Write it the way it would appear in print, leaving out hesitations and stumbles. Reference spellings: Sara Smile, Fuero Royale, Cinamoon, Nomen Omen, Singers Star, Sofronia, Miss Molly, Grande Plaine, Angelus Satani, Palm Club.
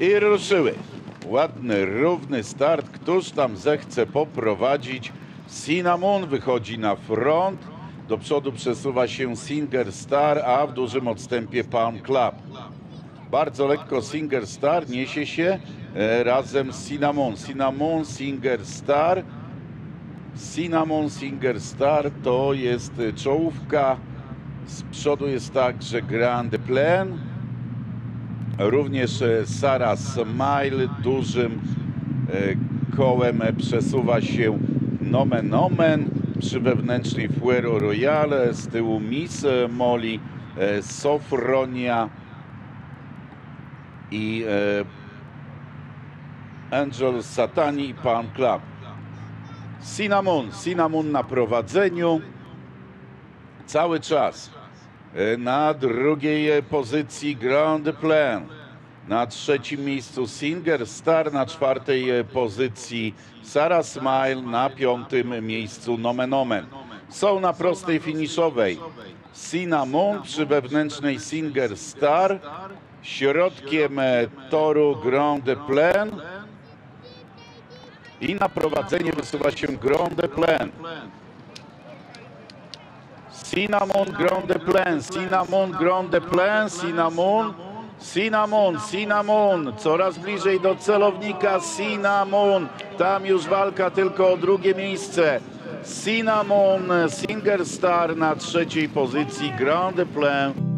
I ruszyły. Ładny, równy start. Któż tam zechce poprowadzić? Cinamoon wychodzi na front. Do przodu przesuwa się Singers Star, a w dużym odstępie Palm Club. Bardzo lekko Singers Star niesie się razem z Cinamoon. Cinamoon, Singers Star. Cinamoon, Singers Star to jest czołówka. Z przodu jest także Grande Plaine. Również Sara Smile. Dużym kołem przesuwa się Nomen Omen. Przy wewnętrznej Fuero Royale, z tyłu Miss Molly, Sofronia i Angelus Satani i Palm Club. Cinamoon na prowadzeniu cały czas. Na drugiej pozycji Grande Plaine, na trzecim miejscu Singers Star, na czwartej pozycji Sara Smile, na piątym miejscu Nomen Omen. Są na prostej finiszowej. Cinamoon przy wewnętrznej Singers Star, środkiem toru Grande Plaine i na prowadzenie wysuwa się Grande Plaine. Cinamoon, Grande Plaine, Cinamoon, Grande Plaine, Cinamoon. Cinamoon, coraz bliżej do celownika. Cinamoon, tam już walka tylko o drugie miejsce. Cinamoon, Singers Star na trzeciej pozycji, Grande Plaine.